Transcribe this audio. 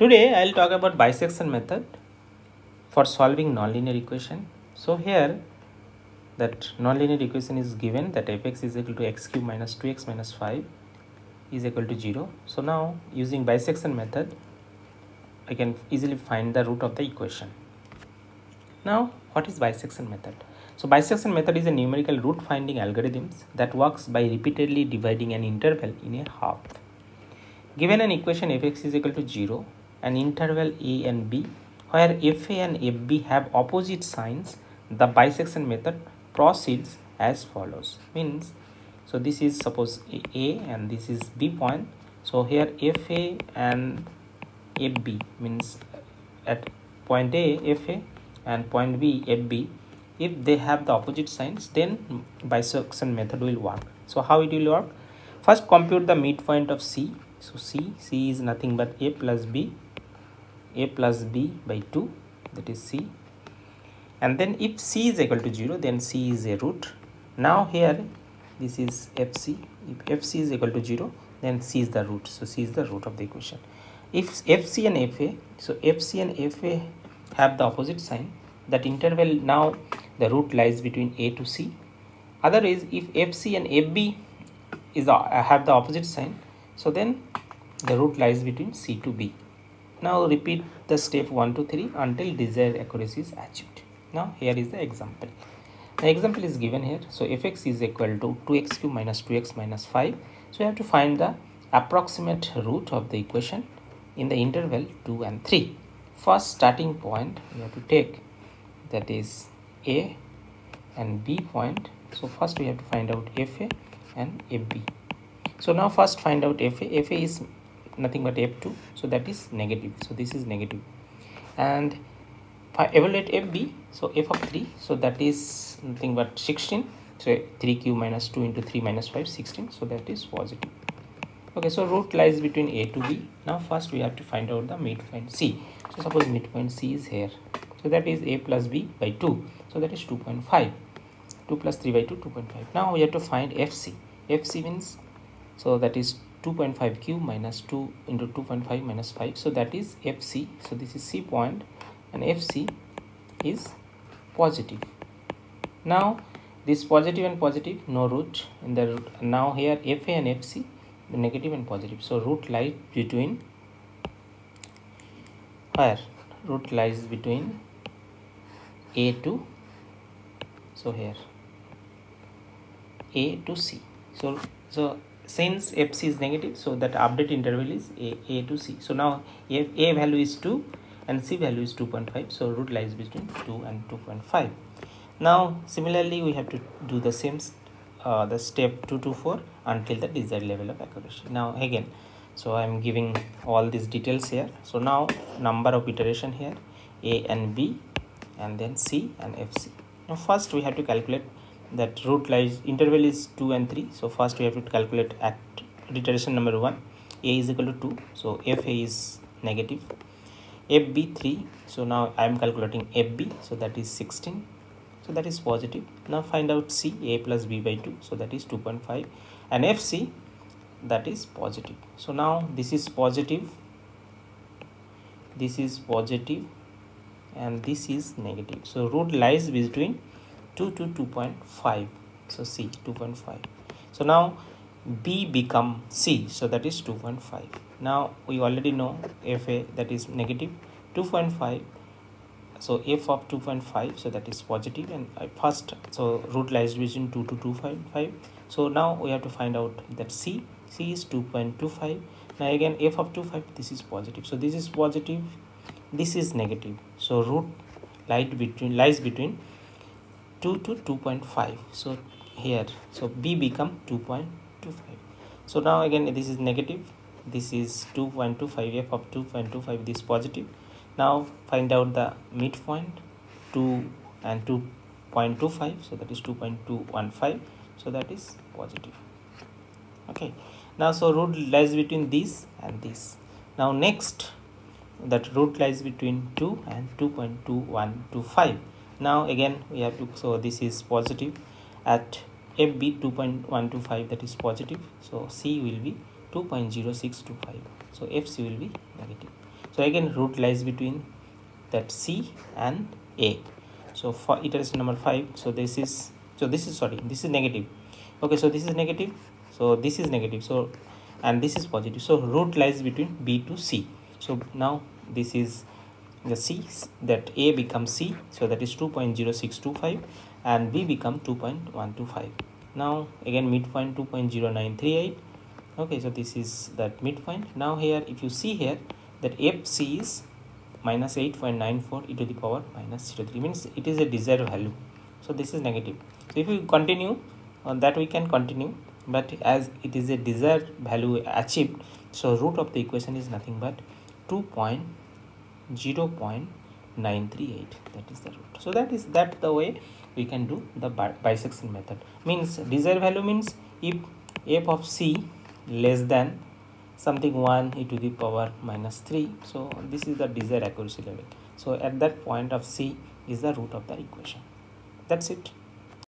Today I will talk about bisection method for solving nonlinear equation. So here that nonlinear equation is given that fx is equal to x cube minus 2x minus 5 is equal to 0. So now using bisection method I can easily find the root of the equation. Now what is bisection method? So bisection method is a numerical root finding algorithm that works by repeatedly dividing an interval in a half. Given an equation fx is equal to 0, an interval a and b where fa and fb have opposite signs, the bisection method proceeds as follows. Means, so this is suppose a and this is b point. So here fa and fb means at point a fa and point b fb, if they have the opposite signs, then bisection method will work. So how it will work? First compute the midpoint of c. So c is nothing but a plus b by 2, that is c. And then if c is equal to 0, then c is a root. Now here this is fc. If fc is equal to 0, then c is the root. So c is the root of the equation. If fc and fa, so fc and fa have the opposite sign, that interval, now the root lies between a to c. Otherwise, if fc and fb have the opposite sign, so then the root lies between c to b. Now repeat the step 1 to 3 until desired accuracy is achieved. Now here is the example. The example is given here. So fx is equal to 2x cube minus 2x minus 5. So we have to find the approximate root of the equation in the interval 2 and 3. First starting point we have to take, that is a and b point. So first we have to find out fa and fb. So now first find out fa. Fa is nothing but f2, so that is negative. So this is negative. And if I evaluate fb, so f of 3, so that is nothing but 16. So 3 cube minus 2 into 3 minus 5, 16. So that is positive. Okay, so root lies between a to b. Now first we have to find out the midpoint c. So suppose midpoint c is here. So that is a plus b by 2. So that is 2.5. 2 plus 3 by 2, 2.5. Now we have to find fc. Fc means, so that is 2.5 cube minus 2 into 2.5 minus 5. So that is fc. So this is c point and fc is positive. Now this positive and positive, no root in the root. Now here fa and fc, negative and positive. So root lies between where? Root lies between a to, so here a to c. So since fc is negative, so that update interval is a to c. So now a value is 2 and c value is 2.5, so root lies between 2 and 2.5. Now similarly we have to do the same the step 2 to 4 until the desired level of accuracy. Now again, so I am giving all these details here. So now number of iteration here, a and b and then c and fc. Now first we have to calculate that root lies, interval is 2 and 3. So first we have to calculate at iteration number 1, a is equal to 2. So fa is negative, fb 3. So now I am calculating fb. So that is 16. So that is positive. Now find out c, a plus b by 2. So that is 2.5 and fc, that is positive. So now this is positive, this is positive and this is negative. So root lies between 2 to 2.5. So c 2.5. So now b become c, so that is 2.5. Now we already know fa, that is negative 2.5. So f of 2.5, so that is positive and first, so root lies between 2 to 2.5. So now we have to find out that c is 2.25. now again f of 2.5, this is positive, so this is positive, this is negative. So root lies between 2 to 2.5. so here, so b become 2.25. so now again this is negative, this is 2.25, f of 2.25, this positive. Now find out the midpoint, 2 and 2.25, so that is 2.215. So that is positive. Okay, now so root lies between this and this. Now next, that root lies between 2 and 2.2125. now again we have to, so this is positive at fb 2.125, that is positive. So c will be 2.0625, so fc will be negative. So again root lies between that C and A. So for iteration number 5, so this is negative. Okay, so this is negative, so this is negative, so and this is positive. So root lies between B to C. So now this is the C, that A becomes C, so that is 2.0625 and B become 2.125. Now again midpoint 2.0938. okay, so this is that midpoint. Now here if you see here that FC is minus 8.94 e to the power minus 03, means it is a desired value. So this is negative. So if you continue on that, we can continue, but as it is a desired value achieved, so root of the equation is nothing but 2.0938. That is the root. So that is that the way we can do the bisection method. Means desired value means if f of c less than something 1 e to the power minus 3, so this is the desired accuracy level. So at that point of C is the root of the equation. That's it.